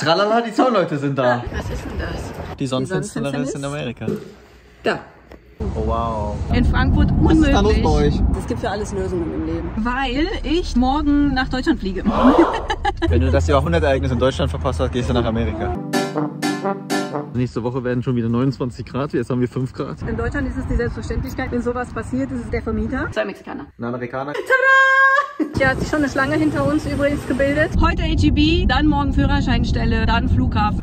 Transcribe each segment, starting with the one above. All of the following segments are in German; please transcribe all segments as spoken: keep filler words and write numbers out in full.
Tralala, die Zaunleute sind da. Ah, was ist denn das? Die Sonnenfinsternis in Amerika. Da. Oh, wow. In Frankfurt unmöglich. Was ist da los bei euch? Es gibt für alles Lösungen im Leben. Weil ich morgen nach Deutschland fliege. Wenn du das Jahrhundertereignis in Deutschland verpasst hast, gehst du nach Amerika. Nächste Woche werden schon wieder neunundzwanzig Grad, jetzt haben wir fünf Grad. In Deutschland ist es die Selbstverständlichkeit, wenn sowas passiert, ist es der Vermieter. Zwei Mexikaner. Ein Amerikaner. Tada! Ja, hat sich schon eine Schlange hinter uns übrigens gebildet. Heute H E B, dann morgen Führerscheinstelle, dann Flughafen.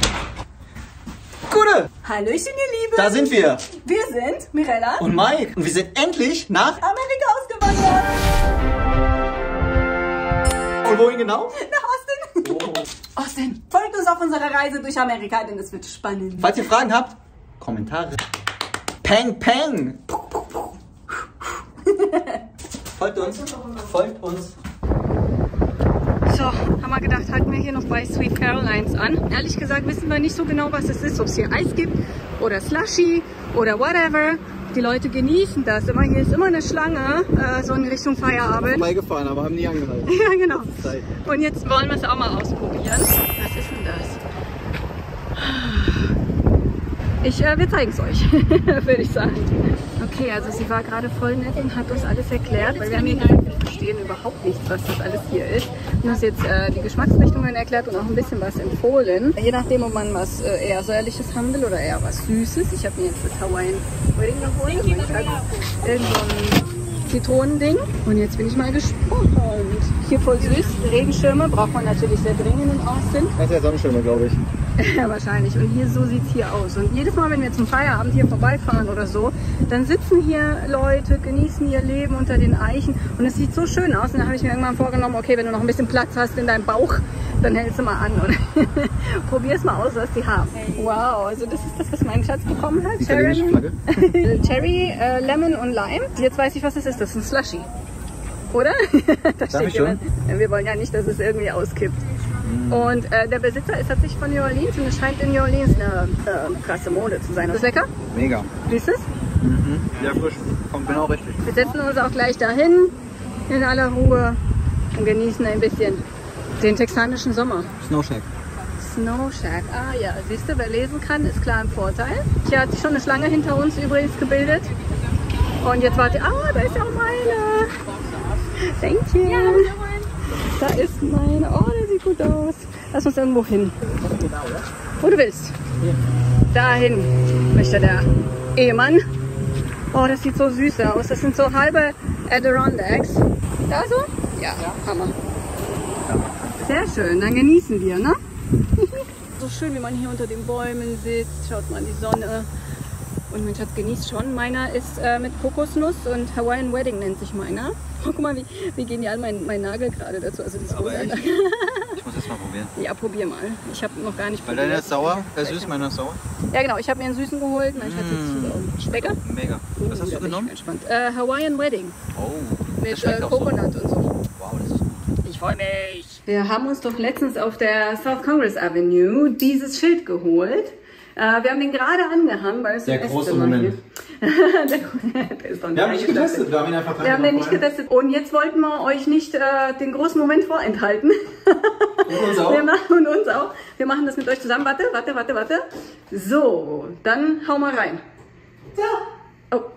Gute! Hallöchen, ihr Lieben! Da sind wir! Wir sind Mirella und Mike und wir sind endlich nach Amerika ausgewandert! Und wohin genau? Nach Austin! Oh. Austin! Folgt uns auf unserer Reise durch Amerika, denn es wird spannend. Falls ihr Fragen habt, Kommentare. Peng, peng! Puh, puh, puh. Folgt uns! Folgt uns! So, haben wir gedacht, halten wir hier noch bei Sweet Carolines an. Ehrlich gesagt wissen wir nicht so genau, was es ist, ob es hier Eis gibt oder Slushy oder whatever. Die Leute genießen das. Immer, hier ist immer eine Schlange, äh, so in Richtung Feierabend. Vorbeigefahren, aber haben nie angehalten. Ja, genau. Und jetzt wollen wir es auch mal ausprobieren. Was ist denn das? Ich, äh, wir zeigen es euch, würde ich sagen. Okay, also sie war gerade voll nett und hat uns alles erklärt, weil wir haben hier verstehen überhaupt nicht, was das alles hier ist. Wir haben uns jetzt äh, die Geschmacksrichtungen erklärt und auch ein bisschen was empfohlen. Je nachdem, ob man was äh, eher Säuerliches haben will oder eher was Süßes. Ich habe mir jetzt das Hawaiian Wedding geholt, also ich habe irgend so ein Zitronending. Und jetzt bin ich mal gespannt. Hier voll süß, Regenschirme braucht man natürlich sehr dringend in Austin. Das ist ja Sonnenschirme, glaube ich. Ja, wahrscheinlich. Und hier, so sieht es hier aus. Und jedes Mal, wenn wir zum Feierabend hier vorbeifahren oder so, dann sitzen hier Leute, genießen ihr Leben unter den Eichen. Und es sieht so schön aus. Und da habe ich mir irgendwann vorgenommen, okay, wenn du noch ein bisschen Platz hast in deinem Bauch, dann hältst du mal an und probier es mal aus, was die haben. Wow, also das ist das, was mein Schatz bekommen hat. Cherry, äh, Lemon und Lime. Jetzt weiß ich, was es ist. Das ist ein Slushy. Oder? Da steht ich schon? Wir wollen ja nicht, dass es irgendwie auskippt. Und äh, der Besitzer ist tatsächlich von New Orleans und es scheint in New Orleans eine äh, krasse Mode zu sein. Ist das lecker? Mega. Siehst du es? Mhm. Sehr frisch. Kommt genau richtig. Wir setzen uns auch gleich dahin in aller Ruhe und genießen ein bisschen den texanischen Sommer. Snow Shack. Snow Shack. Ah ja, siehst du, wer lesen kann, ist klar im Vorteil. Hier hat sich schon eine Schlange hinter uns übrigens gebildet. Und jetzt warte. Ah, da ist auch meine. Thank you. Ja, da ist meine. Oh, der sieht gut aus. Lass uns irgendwo hin. Wo du willst. Dahin möchte der Ehemann. Oh, das sieht so süß aus. Das sind so halbe Adirondacks. Da so? Ja, Hammer. Sehr schön, dann genießen wir, ne? So schön, wie man hier unter den Bäumen sitzt. Schaut mal die Sonne. Und mein Schatz genießt schon. Meiner ist äh, mit Kokosnuss und Hawaiian Wedding nennt sich meiner. Guck mal, wie, wie genial mein, mein Nagel gerade dazu. Also das rosa Nagel. Ich muss das mal probieren. Ja, probier mal. Ich habe noch gar nicht probiert. Weil deiner ist sauer, der süß, meiner ist sauer. Ja genau, ich habe mir einen süßen geholt. Mein Schatz ist sauer. Lecker? Mega. Was oh, hast du genommen? Entspannt. Äh, Hawaiian Wedding. Oh. Mit äh, Coconut so. Und so. Wow, das ist gut. Ich freue mich. Wir haben uns doch letztens auf der South Congress Avenue dieses Schild geholt. Uh, wir haben den gerade angehangen, weil es der große Moment. der, der ist doch nicht wir haben nicht getestet. Wir haben ihn einfach wir haben den nicht getestet. Und jetzt wollten wir euch nicht äh, den großen Moment vorenthalten. Und uns auch. Wir machen, und uns auch. Wir machen das mit euch zusammen. Warte, warte, warte, warte. So, dann hau mal rein. Ja. Oh,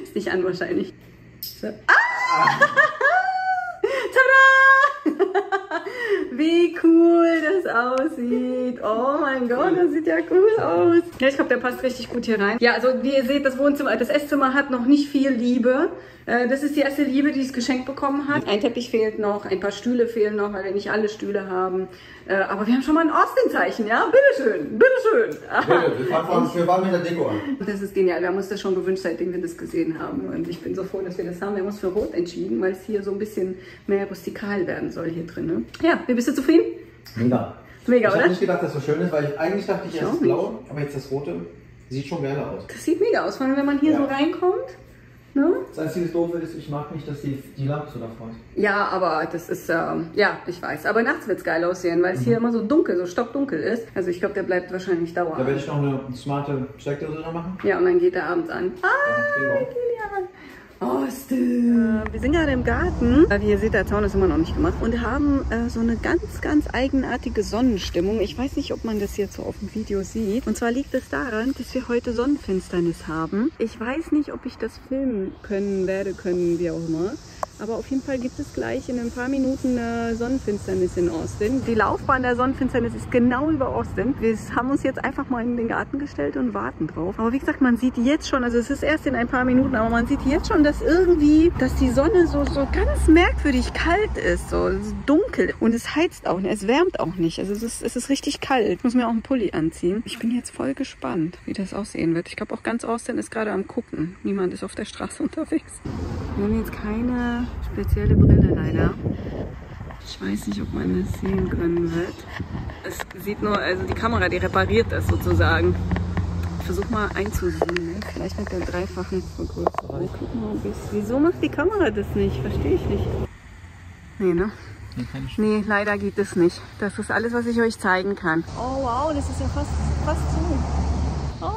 ist nicht an wahrscheinlich. So. Ah! Tada! Wie cool das aussieht. Oh mein Gott, das sieht ja cool aus. Ja, ich glaube, der passt richtig gut hier rein. Ja, also wie ihr seht, das Wohnzimmer, das Esszimmer hat noch nicht viel Liebe. Das ist die erste Liebe, die es geschenkt bekommen hat. Ein Teppich fehlt noch, ein paar Stühle fehlen noch, weil wir nicht alle Stühle haben. Aber wir haben schon mal ein Austin-Zeichen, ja? Bitteschön, bitteschön. Wir waren mit der Deko an. Das ist genial, wir haben uns das schon gewünscht, seitdem wir das gesehen haben. Und ich bin so froh, dass wir das haben. Wir haben uns für Rot entschieden, weil es hier so ein bisschen mehr rustikal werden soll hier drin. Ja, wie bist du zufrieden? Mega. Mega, ich habe nicht gedacht, dass das so schön ist, weil ich eigentlich dachte, ich erst blau, aber jetzt das rote sieht schon geiler aus. Das sieht mega aus, vor allem wenn man hier ja. so reinkommt. Ne? Das einzige Doofe ist, ich mag nicht, dass die, die Lampe so nach vorne. Ja, aber das ist, ähm, ja, ich weiß. Aber nachts wird es geil aussehen, weil es mhm. hier immer so dunkel, so stockdunkel ist. Also ich glaube, der bleibt wahrscheinlich dauerhaft. Da werde ich noch eine smarte Steckdose machen. Ja, und dann geht er abends an. Ah, ja, Austin. Äh, wir sind gerade im Garten. Wie ihr seht, der Zaun ist immer noch nicht gemacht. Und haben äh, so eine ganz, ganz eigenartige Sonnenstimmung. Ich weiß nicht, ob man das jetzt so auf dem Video sieht. Und zwar liegt es daran, dass wir heute Sonnenfinsternis haben. Ich weiß nicht, ob ich das filmen können, werde können, wie auch immer. Aber auf jeden Fall gibt es gleich in ein paar Minuten eine Sonnenfinsternis in Austin. Die Laufbahn der Sonnenfinsternis ist genau über Austin. Wir haben uns jetzt einfach mal in den Garten gestellt und warten drauf. Aber wie gesagt, man sieht jetzt schon, also es ist erst in ein paar Minuten, aber man sieht jetzt schon, dass irgendwie, dass die Sonne so, so ganz merkwürdig kalt ist, so dunkel. Und es heizt auch nicht, es wärmt auch nicht. Also es ist, es ist richtig kalt. Ich muss mir auch einen Pulli anziehen. Ich bin jetzt voll gespannt, wie das aussehen wird. Ich glaube, auch ganz Austin ist gerade am Gucken. Niemand ist auf der Straße unterwegs. Wir haben jetzt keine spezielle Brille leider. Ich weiß nicht, ob man das sehen können wird. Es sieht nur, also die Kamera, die repariert das sozusagen. Ich versuche mal einzuzoomen, vielleicht mit der dreifachen Vergrößerung. Guck mal, ob ich... Wieso macht die Kamera das nicht? Verstehe ich nicht. Nee, ne? Nee, leider geht es nicht. Das ist alles, was ich euch zeigen kann. Oh wow, das ist ja fast, fast so. Oh.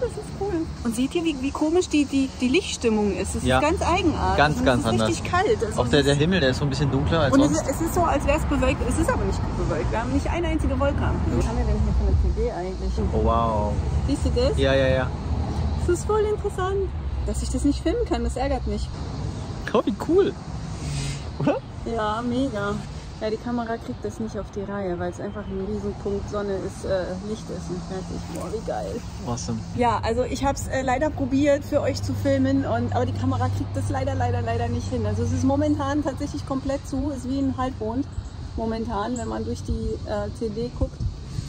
Das ist cool. Und seht ihr, wie, wie komisch die, die, die Lichtstimmung ist? Es ja. ist ganz eigenartig. Ganz, ganz anders. Es ist richtig kalt. Also auch der, der Himmel, der ist so ein bisschen dunkler als und sonst. Und es, es ist so, als wäre es bewölkt. Es ist aber nicht bewölkt. Wir haben nicht eine einzige Wolke am Himmel. Was haben wir denn hier von der T V eigentlich? Oh, wow. Siehst du das? Ja, ja, ja. Das ist voll interessant. Dass ich das nicht filmen kann, das ärgert mich. Oh, wie cool. Oder? Ja, mega. Ja, die Kamera kriegt das nicht auf die Reihe, weil es einfach ein Riesenpunkt Sonne ist, äh, Licht ist und fertig. Boah, wie geil. Awesome. Ja, also ich habe es äh, leider probiert für euch zu filmen, und, aber die Kamera kriegt das leider, leider, leider nicht hin. Also es ist momentan tatsächlich komplett zu, ist wie ein Halbmond momentan, wenn man durch die äh, C D guckt.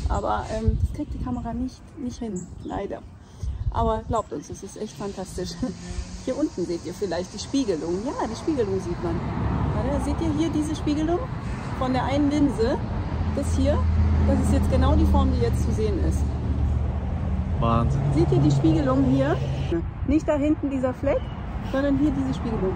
Aber ähm, das kriegt die Kamera nicht, nicht hin, leider. Aber glaubt uns, es ist echt fantastisch. Hier unten seht ihr vielleicht die Spiegelung. Ja, die Spiegelung sieht man. Warte, seht ihr hier diese Spiegelung? Von der einen Linse bis hier, das ist jetzt genau die Form, die jetzt zu sehen ist. Wahnsinn. Seht ihr die Spiegelung hier? Nicht da hinten dieser Fleck, sondern hier diese Spiegelung.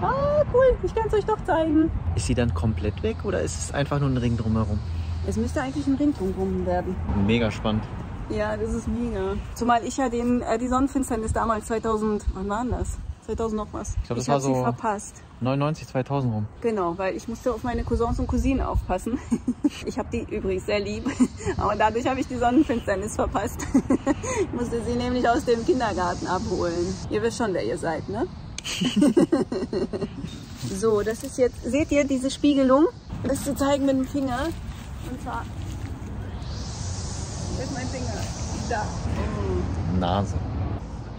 Ah, cool, ich kann es euch doch zeigen. Ist sie dann komplett weg oder ist es einfach nur ein Ring drumherum? Es müsste eigentlich ein Ring drumherum werden. Mega spannend. Ja, das ist mega. Zumal ich ja den, äh, die Sonnenfinsternis damals zweitausend, wann war das? zweitausend noch was. Ich glaube, das war so verpasst. neunundneunzig, zweitausend rum. Genau, weil ich musste auf meine Cousins und Cousinen aufpassen. Ich habe die übrigens sehr lieb, aber dadurch habe ich die Sonnenfinsternis verpasst. Ich musste sie nämlich aus dem Kindergarten abholen. Ihr wisst schon, wer ihr seid, ne? So, das ist jetzt, seht ihr diese Spiegelung? Das zu zeigen mit dem Finger. Und zwar, das ist mein Finger. Da. Mhm. Nase.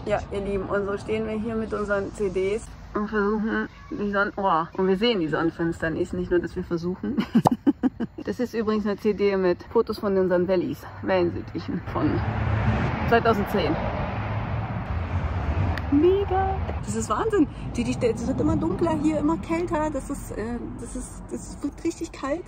Ja, ihr Lieben, und so stehen wir hier mit unseren C Ds und versuchen die Sonne... Oh, und wir sehen die Sonnenfinsternis, nicht nur, dass wir versuchen. Das ist übrigens eine C D mit Fotos von unseren Wellies, Wellensittichen von zweitausendzehn. Mega! Das ist Wahnsinn! Es wird immer dunkler hier, immer kälter, das ist, äh, das ist, das wird richtig kalt.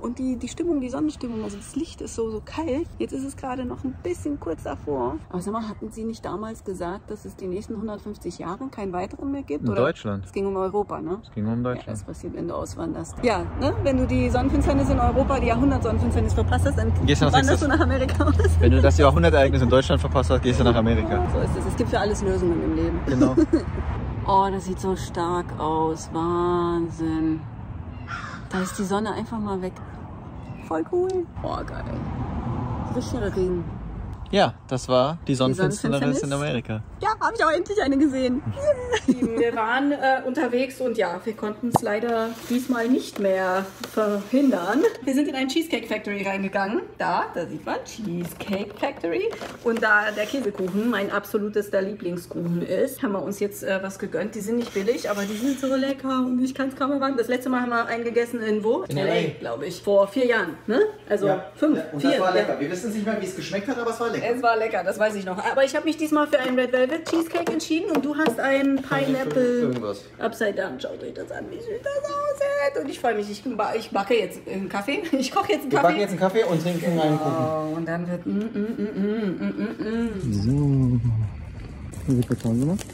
Und die, die Stimmung, die Sonnenstimmung, also das Licht ist so, so kalt. Jetzt ist es gerade noch ein bisschen kurz davor. Aber sag mal, hatten Sie nicht damals gesagt, dass es die nächsten hundertfünfzig Jahre keinen weiteren mehr gibt? In oder? Deutschland. Es ging um Europa, ne? Es ging um Deutschland. Ja, das passiert, wenn du auswanderst. Ja, ne? Wenn du die Sonnenfinsternis in Europa, die Jahrhundert-Sonnenfinsternis verpasst hast, dann gehst du nach wanderst Texas. Du nach Amerika aus. Wenn du das Jahrhundertereignis in Deutschland verpasst hast, gehst du nach Amerika. So ist es. Es gibt für alles Lösungen im Leben. Genau. Oh, das sieht so stark aus. Wahnsinn. Da ist die Sonne einfach mal weg. Voll cool. Oh, geil. Richtiger Regen. Ja, das war die Sonnenfinsternis in Amerika. Ja, habe ich auch endlich eine gesehen. Wir waren äh, unterwegs und ja, wir konnten es leider diesmal nicht mehr verhindern. Wir sind in ein Cheesecake Factory reingegangen. Da, da sieht man Cheesecake Factory. Und da der Käsekuchen mein absolutes der Lieblingskuchen ist, haben wir uns jetzt äh, was gegönnt. Die sind nicht billig, aber die sind so lecker und ich kann es kaum erwarten. Das letzte Mal haben wir einen gegessen in wo? In L A, glaube ich. Vor vier Jahren, ne? Also ja. fünf, ja, und vier. Das war lecker. Ja. Wir wissen nicht mehr, wie es geschmeckt hat, aber es war lecker. Es war lecker, das weiß ich noch. Aber ich habe mich diesmal für einen Red Velvet Cheesecake entschieden und du hast einen Pineapple Upside Down. Schaut euch das an, wie süß das aussieht. Und ich freue mich, ich, ich backe jetzt einen Kaffee. Ich koche jetzt einen Kaffee. Wir backen jetzt einen Kaffee und trinken genau. einen Kuchen. Und dann wird... Mm, mm, mm, mm, mm, mm. So, wie viel Ton gemacht?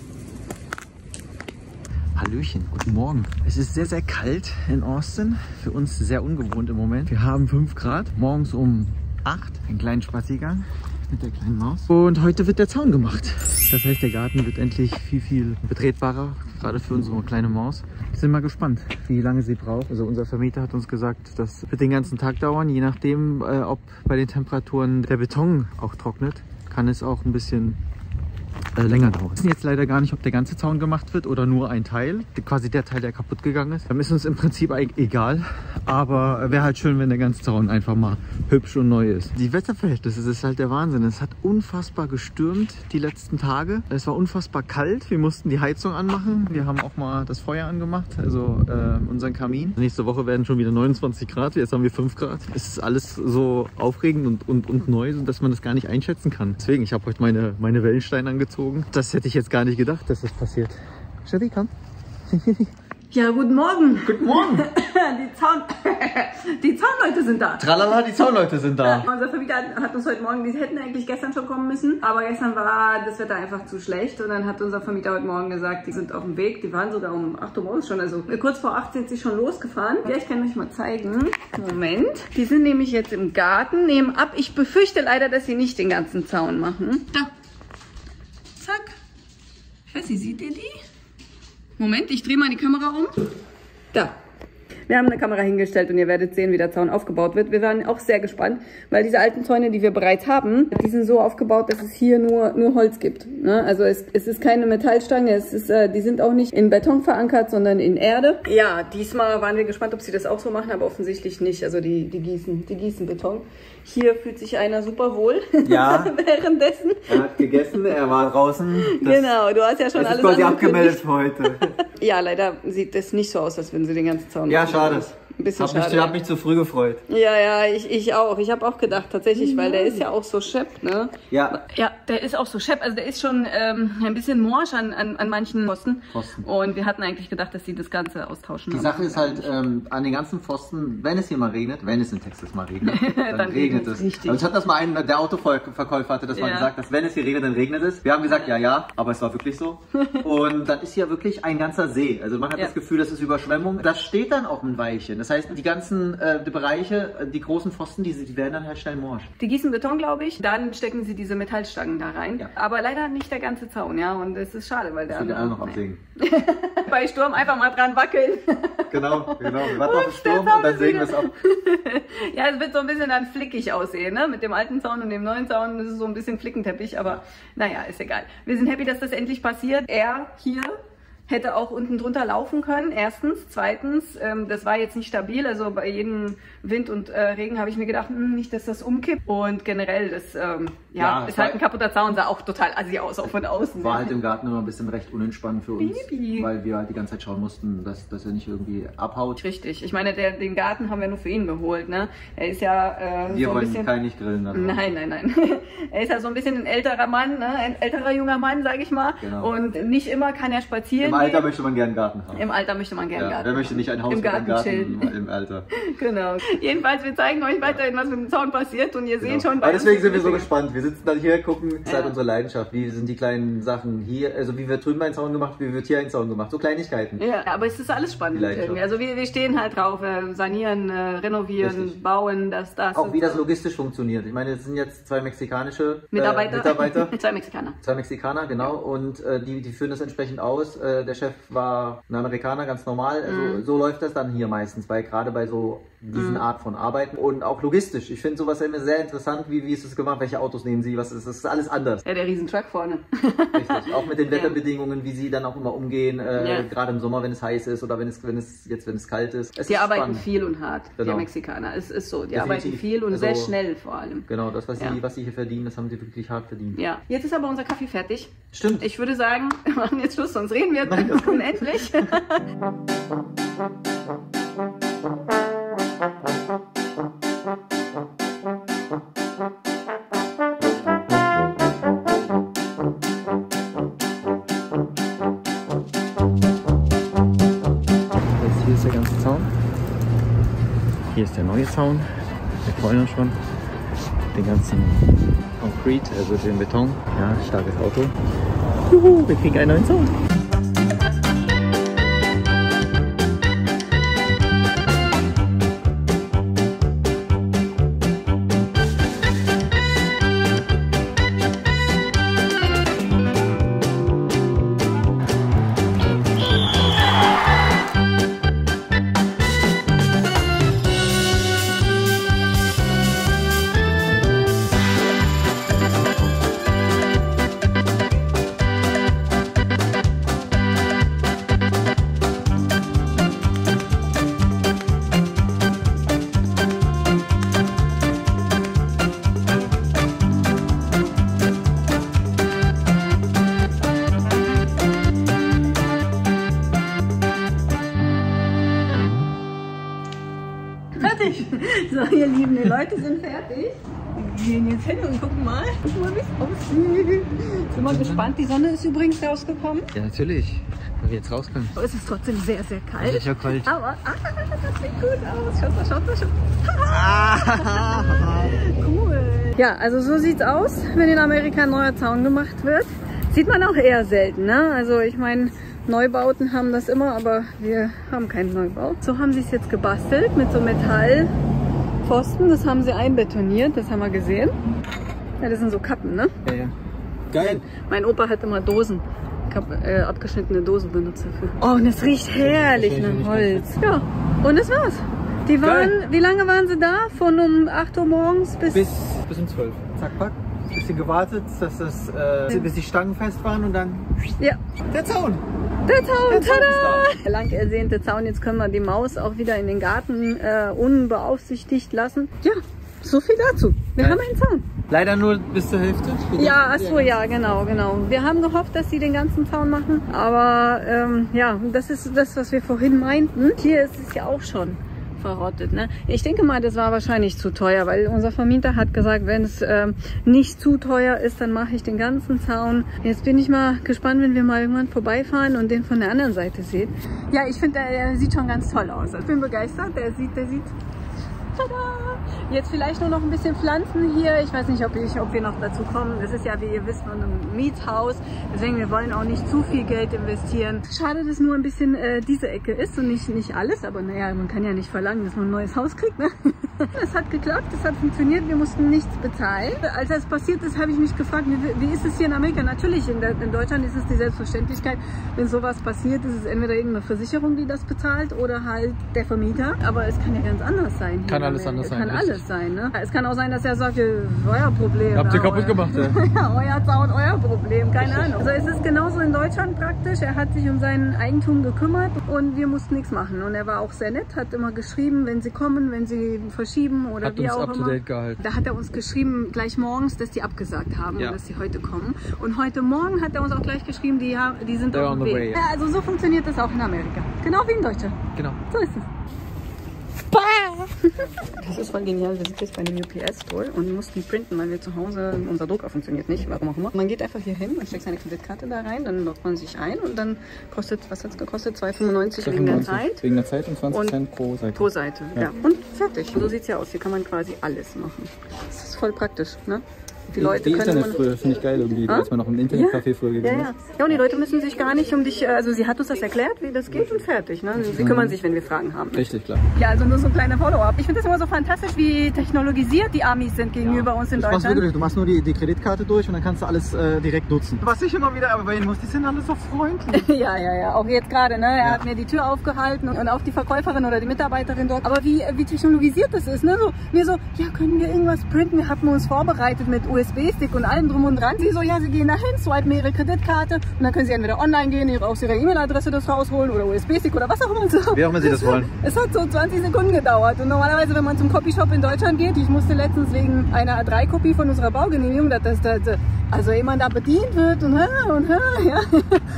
Hallöchen, guten Morgen. Es ist sehr, sehr kalt in Austin. Für uns sehr ungewohnt im Moment. Wir haben fünf Grad, morgens um acht, einen kleinen Spaziergang. Mit der kleinen Maus. Und heute wird der Zaun gemacht. Das heißt, der Garten wird endlich viel, viel betretbarer, gerade für unsere kleine Maus. Wir sind mal gespannt, wie lange sie braucht. Also unser Vermieter hat uns gesagt, das wird den ganzen Tag dauern. Je nachdem, äh, ob bei den Temperaturen der Beton auch trocknet, kann es auch ein bisschen äh, länger dauern. Wir wissen jetzt leider gar nicht, ob der ganze Zaun gemacht wird oder nur ein Teil. Quasi der Teil, der kaputt gegangen ist. Dann ist uns im Prinzip egal. Aber wäre halt schön, wenn der ganze Zaun einfach mal hübsch und neu ist. Die Wetterverhältnisse, das ist halt der Wahnsinn. Es hat unfassbar gestürmt die letzten Tage. Es war unfassbar kalt. Wir mussten die Heizung anmachen. Wir haben auch mal das Feuer angemacht, also äh, unseren Kamin. Nächste Woche werden schon wieder neunundzwanzig Grad. Jetzt haben wir fünf Grad. Es ist alles so aufregend und, und, und neu, dass man das gar nicht einschätzen kann. Deswegen, ich habe heute meine, meine Wellensteine angezogen. Das hätte ich jetzt gar nicht gedacht, dass das passiert. Shadi, komm. Ja, guten Morgen. Guten Morgen. Die, Zaun die Zaunleute sind da. Tralala, die Zaunleute sind da. Unser Vermieter hat uns heute Morgen, die hätten eigentlich gestern schon kommen müssen, aber gestern war das Wetter einfach zu schlecht und dann hat unser Vermieter heute Morgen gesagt, die sind auf dem Weg, die waren sogar um acht Uhr morgens schon, also kurz vor acht sind sie schon losgefahren. Ja, ich kann euch mal zeigen. Moment. Die sind nämlich jetzt im Garten, nehmen ab. Ich befürchte leider, dass sie nicht den ganzen Zaun machen. Da. Zack. Ich weiß nicht, seht ihr die? Moment, ich drehe mal die Kamera um. Da. Wir haben eine Kamera hingestellt und ihr werdet sehen, wie der Zaun aufgebaut wird. Wir waren auch sehr gespannt, weil diese alten Zäune, die wir bereits haben, die sind so aufgebaut, dass es hier nur, nur Holz gibt. Ne? Also es, es ist keine Metallstange, es ist, äh, die sind auch nicht in Beton verankert, sondern in Erde. Ja, diesmal waren wir gespannt, ob sie das auch so machen, aber offensichtlich nicht. Also die, die, gießen, die gießen Beton. Hier fühlt sich einer super wohl. Ja. Währenddessen. Er hat gegessen, er war draußen. Das, genau, du hast ja schon alles angekündigt. Abgemeldet für heute. Ja, leider sieht das nicht so aus, als würden sie den ganzen Zaun machen. Ja, schade. Ein bisschen schade. Ich habe mich zu früh gefreut. Ja, ja, ich, ich auch. Ich habe auch gedacht, tatsächlich, weil der ist ja auch so schepp, ne? Ja. Ja, der ist auch so schepp. Also der ist schon ähm, ein bisschen morsch an, an, an manchen Pfosten. Pfosten. Und wir hatten eigentlich gedacht, dass sie das Ganze austauschen. Die Sache ist halt, ähm, an den ganzen Pfosten, wenn es hier mal regnet, wenn es in Texas mal regnet, dann, dann regnet es. Richtig. Also ich hatte das mal einen, der Autoverkäufer hatte das mal ja. gesagt, dass wenn es hier regnet, dann regnet es. Wir haben gesagt, ja, ja, aber es war wirklich so. Und dann ist hier wirklich ein ganzer See. Also man hat ja. das Gefühl, das ist Überschwemmung. Das steht dann auch ein Weilchen. Das heißt, die ganzen äh, die Bereiche, die großen Pfosten, die, die werden dann halt schnell morsch. Die gießen Beton, glaube ich. Dann stecken sie diese Metallstangen da rein. Ja. Aber leider nicht der ganze Zaun, ja. Und es ist schade, weil der andere... Das wird auch noch absägen. Bei Sturm einfach mal dran wackeln. Genau, genau. Wir warten auf den Sturm und dann sägen wir es ab. Ja, es wird so ein bisschen dann flickig aussehen, ne? Mit dem alten Zaun und dem neuen Zaun. Das ist so ein bisschen Flickenteppich, aber naja, ist egal. Wir sind happy, dass das endlich passiert. Er hier... hätte auch unten drunter laufen können, erstens. Zweitens, ähm, das war jetzt nicht stabil. Also bei jedem Wind und äh, Regen habe ich mir gedacht, mh, nicht, dass das umkippt. Und generell, das ähm, ja, ja, ist halt ein kaputter Zaun, sah auch total assi aus, auch von außen. War halt im Garten immer ein bisschen recht unentspannt für uns, Baby. Weil wir halt die ganze Zeit schauen mussten, dass, dass er nicht irgendwie abhaut. Richtig. Ich meine, der, den Garten haben wir nur für ihn geholt. Ne? Er ist ja äh, wir so ein wollen bisschen... keinen nicht grillen. Also. Nein, nein, nein. Er ist ja so ein bisschen ein älterer Mann, ne? Ein älterer junger Mann, sage ich mal. Genau. Und nicht immer kann er spazieren. Im Alter möchte man gerne einen Garten haben. Im Alter möchte man gerne einen ja, Garten. Wer möchte nicht ein Haus im mit Garten, Garten chillen. Im, im Alter. Genau. Jedenfalls, wir zeigen euch weiterhin, was mit dem Zaun passiert und ihr genau. seht schon bei Aber deswegen uns sind wir so gespannt. Wir sitzen dann hier, gucken, das ist ja. halt unsere Leidenschaft. Wie sind die kleinen Sachen hier, also wie wird drüben ein Zaun gemacht, wie wird hier ein Zaun gemacht, so Kleinigkeiten. Ja, aber es ist alles spannend irgendwie. Also wir, wir stehen halt drauf, äh, sanieren, äh, renovieren, Richtig. bauen, das, das. Auch wie das logistisch funktioniert. Ich meine, es sind jetzt zwei mexikanische äh, Mitarbeiter. Mitarbeiter. Zwei Mexikaner. Zwei Mexikaner, genau. Ja. Und äh, die, die führen das entsprechend aus. Äh, Der Chef war ein Amerikaner, ganz normal. Also mm. so läuft das dann hier meistens, weil gerade bei so diesen mm. Art von Arbeiten und auch logistisch. Ich finde sowas immer sehr interessant, wie, wie ist es gemacht, welche Autos nehmen sie, was ist das, ist alles anders. Ja, der Riesentruck vorne. Richtig, auch mit den Wetterbedingungen, wie sie dann auch immer umgehen, äh, ja. gerade im Sommer, wenn es heiß ist oder wenn es, wenn es jetzt, wenn es kalt ist. Es die ist arbeiten spannend. viel und hart, genau. die Mexikaner, es ist so. Die Definitiv. arbeiten viel und also, sehr schnell vor allem. Genau, das, was, ja. sie, was sie hier verdienen, das haben sie wirklich hart verdient. Ja, jetzt ist aber unser Kaffee fertig. Stimmt. Ich würde sagen, wir machen jetzt Schluss, sonst reden wir jetzt unendlich. Das hier ist der ganze Zaun. Hier ist der neue Zaun. Wir freuen uns schon. Den ganzen Concrete, also den Beton. Ja, starkes Auto. Juhu, wir kriegen einen neuen Zaun. So, ihr Lieben, die Leute sind fertig. Wir gehen jetzt hin und gucken mal, wie es aussieht. Sind wir gespannt. Die Sonne ist übrigens rausgekommen. Ja, natürlich. Wenn wir jetzt rauskommen. Oh, es ist trotzdem sehr, sehr kalt. Ist ja kalt. Aber ah, das sieht gut aus. Schaut mal, schaut mal, schaut mal. Cool. Ja, also so sieht's aus, wenn in Amerika ein neuer Zaun gemacht wird. Sieht man auch eher selten, ne? Also ich meine, Neubauten haben das immer, aber wir haben keinen Neubau. So haben sie es jetzt gebastelt mit so Metall. Pfosten, das haben sie einbetoniert, das haben wir gesehen. Ja, das sind so Kappen, ne? Ja, ja. Geil. Mein Opa hat immer Dosen, Kap äh, abgeschnittene Dosen benutzt dafür. Oh, und das riecht herrlich nach Holz. Ja, und das war's. Die waren, geil. Wie lange waren sie da? Von um acht Uhr morgens bis... Bis, bis um zwölf. Zack, pack. Ein bisschen gewartet, dass das, äh, bis die Stangen fest waren und dann... Ja. Der Zaun. Der Zaun, der Zaun, tada! Der lang ersehnte Zaun, jetzt können wir die Maus auch wieder in den Garten äh, unbeaufsichtigt lassen. Ja, so viel dazu. Wir ja. haben einen Zaun. Leider nur bis zur Hälfte. Ja, achso, ja, genau, genau. Wir haben gehofft, dass sie den ganzen Zaun machen, aber ähm, ja, das ist das, was wir vorhin meinten. Hier ist es ja auch schon verrottet, ne? Ich denke mal, das war wahrscheinlich zu teuer, weil unser Vermieter hat gesagt, wenn es ähm, nicht zu teuer ist, dann mache ich den ganzen Zaun. Jetzt bin ich mal gespannt, wenn wir mal irgendwann vorbeifahren und den von der anderen Seite sehen. Ja, ich finde, der, der sieht schon ganz toll aus. Ich bin begeistert. Der sieht, der sieht. Tada! Jetzt vielleicht nur noch ein bisschen Pflanzen hier. Ich weiß nicht, ob, ich, ob wir noch dazu kommen. Das ist ja, wie ihr wisst, ein Mietshaus. Deswegen, wir wollen auch nicht zu viel Geld investieren. Schade, dass nur ein bisschen äh, diese Ecke ist und nicht, nicht alles. Aber naja, man kann ja nicht verlangen, dass man ein neues Haus kriegt. Ne? Es hat geklappt, es hat funktioniert. Wir mussten nichts bezahlen. Als das passiert ist, habe ich mich gefragt, wie, wie ist es hier in Amerika? Natürlich, in, der, in Deutschland ist es die Selbstverständlichkeit. Wenn sowas passiert, ist es entweder irgendeine Versicherung, die das bezahlt oder halt der Vermieter. Aber es kann ja ganz anders sein. Hier kann alles anders sein. Kann alles sein, ne? Es kann auch sein, dass er sagt, euer Problem. Habt ihr ja, kaputt euer, gemacht, ja. ja, euer Zaun, euer Problem, keine Ahnung. Also es ist genauso in Deutschland praktisch. Er hat sich um sein Eigentum gekümmert und wir mussten nichts machen. Und er war auch sehr nett, hat immer geschrieben, wenn sie kommen, wenn sie verschieben oder hat wie auch immer. Gehalten. Da hat er uns geschrieben, gleich morgens, dass die abgesagt haben, ja. dass sie heute kommen. Und heute Morgen hat er uns auch gleich geschrieben, die, haben, die sind auf dem Weg. Ja, also so funktioniert das auch in Amerika. Genau wie in Deutschland. Genau. So ist es. Das ist voll genial. Wir sind jetzt bei einem U P S Store und mussten printen, weil wir zu Hause, unser Drucker funktioniert nicht, warum auch immer. Man geht einfach hier hin, man steckt seine Kreditkarte da rein, dann loggt man sich ein und dann kostet, was hat es gekostet? zwei fünfundneunzig wegen der Zeit. Wegen der Zeit und zwanzig Cent pro Seite. Pro Seite, ja. ja. Und fertig. So sieht es ja aus. Hier kann man quasi alles machen. Das ist voll praktisch, ne? Die Leute können Internet früher, finde ich geil irgendwie, ah? als man noch im Internetcafé ja. früher gegangen ja, ja. ist. Ja, und die Leute müssen sich gar nicht um dich, also sie hat uns das erklärt, wie das geht und fertig. Ne? Sie mhm. kümmern sich, wenn wir Fragen haben. Richtig, klar. Ja, also nur so ein kleiner Follow-up. Ich finde das immer so fantastisch, wie technologisiert die Amis sind gegenüber ja. uns in das Deutschland. Machst du, du machst nur die, die Kreditkarte durch und dann kannst du alles äh, direkt nutzen. Was ich immer wieder erwähnen muss, die sind alles so freundlich. ja, ja, ja, auch jetzt gerade. Ne? Er ja. hat mir die Tür aufgehalten und auch die Verkäuferin oder die Mitarbeiterin dort. Aber wie, wie technologisiert das ist. Ne? So, mir so, ja, können wir irgendwas printen? Wir haben uns vorbereitet mit U S B-Stick und allem drum und dran. Sie so, ja, sie gehen dahin, swipen ihre Kreditkarte und dann können sie entweder online gehen, aus ihrer E-Mail-Adresse das rausholen oder U S B-Stick oder was auch immer. So. Wie auch immer sie das, das wollen. Es hat so zwanzig Sekunden gedauert und normalerweise, wenn man zum Copyshop in Deutschland geht, ich musste letztens wegen einer A drei Kopie von unserer Baugenehmigung, dass das, das, also jemand da bedient wird und und ja.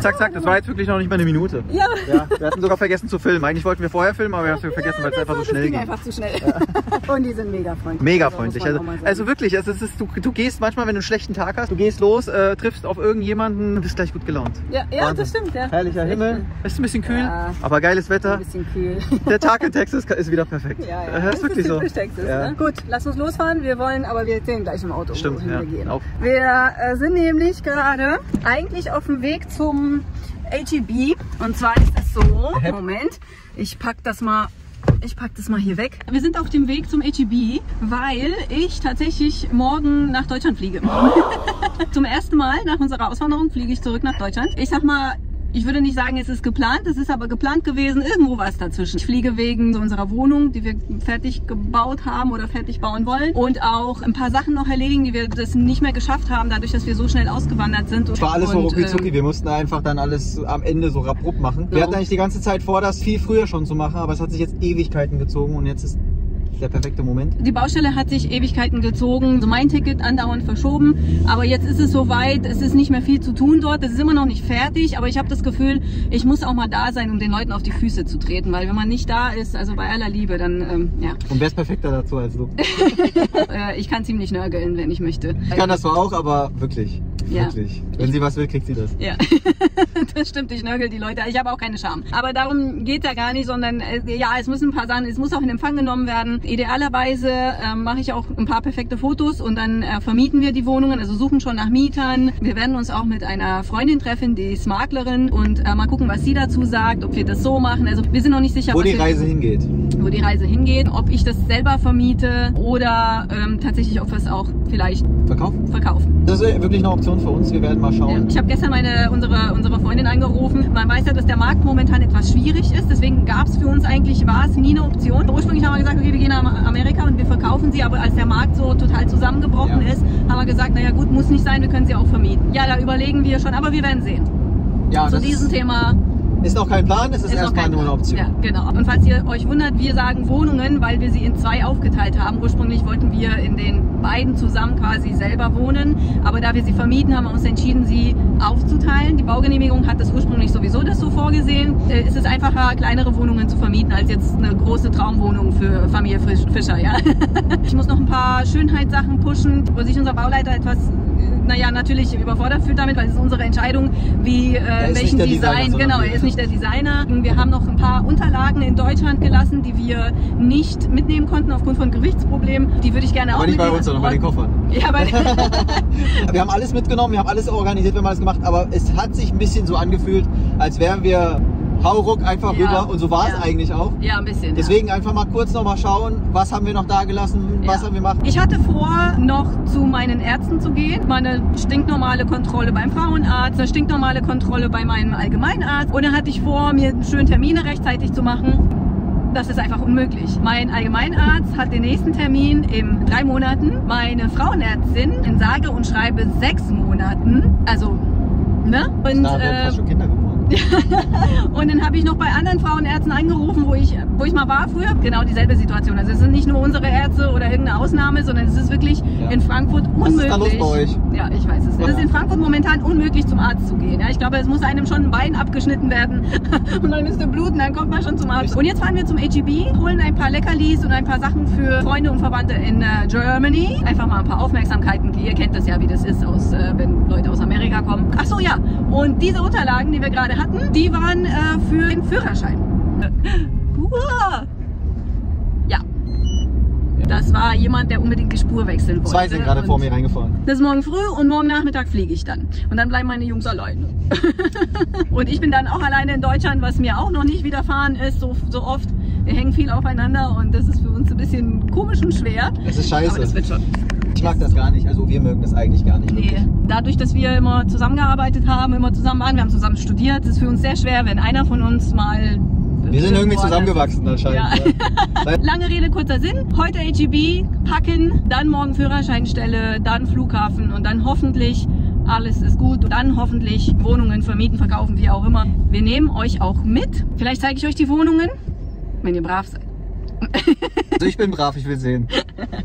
Zack, zack, das war jetzt wirklich noch nicht mal eine Minute. Ja. ja. Wir hatten sogar vergessen zu filmen. Eigentlich wollten wir vorher filmen, aber wir haben es vergessen, ja, weil es einfach so schnell ging. ging. einfach zu schnell. Ja. Und die sind mega freundlich. Mega freundlich. Also, also wirklich, also es ist, du, du gehst manchmal, wenn du einen schlechten Tag hast, du gehst los, äh, triffst auf irgendjemanden, bist gleich gut gelaunt. Ja, ja das stimmt. Ja. Herrlicher Himmel, es ist ein bisschen kühl, ja. aber geiles Wetter. Ein bisschen kühl. Der Tag in Texas ist wieder perfekt. Ja, ja. Das ist wirklich so. Texas, ja. ne? Gut, lass uns losfahren. Wir wollen, aber wir sehen gleich im Auto, stimmt, wo ja. wir gehen. Auf. Wir äh, sind nämlich gerade eigentlich auf dem Weg zum H E B und zwar ist es so, Moment, ich pack das mal Ich packe das mal hier weg. Wir sind auf dem Weg zum H E B, weil ich tatsächlich morgen nach Deutschland fliege. Zum ersten Mal nach unserer Auswanderung fliege ich zurück nach Deutschland. Ich sag mal, ich würde nicht sagen, es ist geplant, es ist aber geplant gewesen, irgendwo was dazwischen. Ich fliege wegen unserer Wohnung, die wir fertig gebaut haben oder fertig bauen wollen und auch ein paar Sachen noch erledigen, die wir das nicht mehr geschafft haben, dadurch, dass wir so schnell ausgewandert sind. Es war alles so rucki-zucki, wir mussten einfach dann alles am Ende so abrupt machen. Wir hatten eigentlich die ganze Zeit vor, das viel früher schon zu machen, aber es hat sich jetzt Ewigkeiten gezogen und jetzt ist der perfekte Moment. Die Baustelle hat sich Ewigkeiten gezogen, so mein Ticket andauernd verschoben, aber jetzt ist es soweit, es ist nicht mehr viel zu tun dort, es ist immer noch nicht fertig, aber ich habe das Gefühl, ich muss auch mal da sein, um den Leuten auf die Füße zu treten, weil wenn man nicht da ist, also bei aller Liebe, dann, ähm, ja. Und wer ist perfekter dazu als du? Ich kann ziemlich nörgeln, wenn ich möchte. Ich kann das zwar auch, aber wirklich. Ja. Wirklich. Wenn sie was will, kriegt sie das. Ja, das stimmt, ich nörgel die Leute. Ich habe auch keine Scham. Aber darum geht da gar nicht, sondern ja, es müssen ein paar Sachen, es muss auch in Empfang genommen werden. Idealerweise äh, mache ich auch ein paar perfekte Fotos und dann äh, vermieten wir die Wohnungen, also suchen schon nach Mietern. Wir werden uns auch mit einer Freundin treffen, die ist Maklerin, und äh, mal gucken, was sie dazu sagt, ob wir das so machen. Also wir sind noch nicht sicher, wo die Reise hingeht. Wo die Reise hingeht, ob ich das selber vermiete oder ähm, tatsächlich, ob wir es auch vielleicht verkaufen. verkaufen. Das ist wirklich eine Option für uns. Wir werden mal schauen. Ja, ich habe gestern meine, unsere, unsere Freundin angerufen. Man weiß ja, dass der Markt momentan etwas schwierig ist. Deswegen gab es für uns eigentlich, war es nie eine Option. Ursprünglich haben wir gesagt, okay, wir gehen nach Amerika und wir verkaufen sie. Aber als der Markt so total zusammengebrochen ja. ist, haben wir gesagt, naja gut, muss nicht sein, wir können sie auch vermieten. Ja, da überlegen wir schon, aber wir werden sehen. Ja, zu diesem Thema... Ist noch kein Plan, es ist, ist erstmal nur eine Option. Ja, genau. Und falls ihr euch wundert, wir sagen Wohnungen, weil wir sie in zwei aufgeteilt haben. Ursprünglich wollten wir in den beiden zusammen quasi selber wohnen, aber da wir sie vermieten, haben wir uns entschieden, sie aufzuteilen. Die Baugenehmigung hat das ursprünglich sowieso das so vorgesehen. Es ist einfacher, kleinere Wohnungen zu vermieten, als jetzt eine große Traumwohnung für Familie Fischer, ja. Ich muss noch ein paar Schönheitssachen pushen, wo sich unser Bauleiter etwas... naja, natürlich überfordert fühlt damit, weil es ist unsere Entscheidung, wie, äh, welchen Design, Designer, genau, er ist nicht der Designer. Wir haben noch ein paar Unterlagen in Deutschland gelassen, die wir nicht mitnehmen konnten aufgrund von Gewichtsproblemen. Die würde ich gerne aber auch nicht mitnehmen. Bei uns, sondern bei den Koffern. Ja, bei wir haben alles mitgenommen, wir haben alles organisiert, wir haben alles gemacht, aber es hat sich ein bisschen so angefühlt, als wären wir hauruck einfach ja. rüber, und so war es ja. eigentlich auch. Ja, ein bisschen. Deswegen ja. einfach mal kurz noch mal schauen, was haben wir noch da gelassen, was ja. haben wir gemacht. Ich hatte vor, noch zu meinen Ärzten zu gehen. Meine stinknormale Kontrolle beim Frauenarzt, eine stinknormale Kontrolle bei meinem Allgemeinarzt. Und dann hatte ich vor, mir schön Termine rechtzeitig zu machen. Das ist einfach unmöglich. Mein Allgemeinarzt hat den nächsten Termin in drei Monaten. Meine Frauenärztin in sage und schreibe sechs Monaten. Also, ne? Und, da wird fast schon Kinder geboren. Und dann habe ich noch bei anderen Frauenärzten angerufen, wo ich, wo ich mal war früher. Genau dieselbe Situation. Also es sind nicht nur unsere Ärzte oder irgendeine Ausnahme, sondern es ist wirklich ja. in Frankfurt unmöglich. Was ist da los bei euch? Ja, ich weiß es. Ja. Es ist in Frankfurt momentan unmöglich, zum Arzt zu gehen. Ja, ich glaube, es muss einem schon ein Bein abgeschnitten werden und dann müsste bluten, dann kommt man schon zum Arzt. Und jetzt fahren wir zum H E B, holen ein paar Leckerlis und ein paar Sachen für Freunde und Verwandte in äh, Germany. Einfach mal ein paar Aufmerksamkeiten. Ihr kennt das ja, wie das ist, aus, äh, wenn Leute aus Amerika kommen. Ach so, ja. Und diese Unterlagen, die wir gerade hatten, die waren äh, für den Führerschein. Ja, das war jemand, der unbedingt die Spur wechseln wollte. Zwei sind gerade vor mir reingefahren. Das ist morgen früh und morgen Nachmittag fliege ich dann. Und dann bleiben meine Jungs alleine. Und ich bin dann auch alleine in Deutschland, was mir auch noch nicht widerfahren ist, so, so oft. Wir hängen viel aufeinander und das ist für uns ein bisschen komisch und schwer. Es ist scheiße. Aber das wird schon. Ich mag das gar nicht, also wir mögen das eigentlich gar nicht. Nee. Dadurch, dass wir immer zusammengearbeitet haben, immer zusammen waren, wir haben zusammen studiert, ist es für uns sehr schwer, wenn einer von uns mal... Wir sind irgendwie zusammengewachsen anscheinend. Ja. Ja. Lange Rede, kurzer Sinn. Heute H E B, packen, dann morgen Führerscheinstelle, dann Flughafen und dann hoffentlich alles ist gut. Und dann hoffentlich Wohnungen vermieten, verkaufen, wie auch immer. Wir nehmen euch auch mit. Vielleicht zeige ich euch die Wohnungen, wenn ihr brav seid. Also ich bin brav, ich will sehen.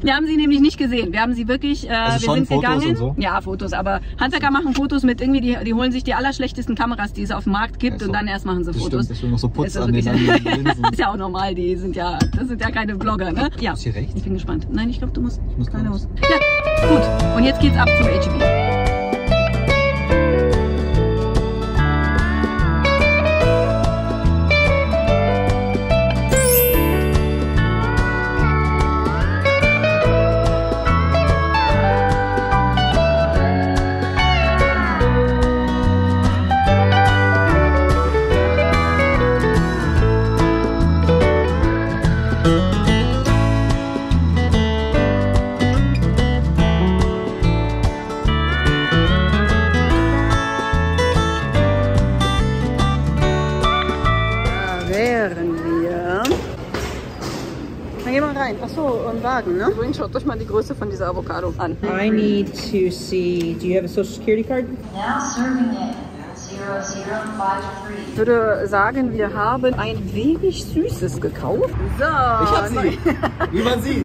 Wir haben sie nämlich nicht gesehen. Wir haben sie wirklich, äh, also wir schon sind Fotos gegangen. Und so? Ja, Fotos, aber Handwerker machen Fotos mit irgendwie, die, die holen sich die allerschlechtesten Kameras, die es auf dem Markt gibt, ja, so. Und dann erst machen sie das Fotos. Stimmt, das will noch so Putz an den Linsen. Das ist ja auch normal, die sind ja, das sind ja keine Blogger, ne? Ja, hast du recht? Ich bin gespannt. Nein, ich glaube, du musst, ich muss keine raus. Ja, gut. Und jetzt geht's ab zum H E B. Ne? Vorhin schaut euch mal die Größe von dieser Avocado an. I need to see. Do you have a social security card? Now serving it. Ich würde sagen, wir haben ein wenig Süßes gekauft. So. Ich hab sie. Wie man sieht.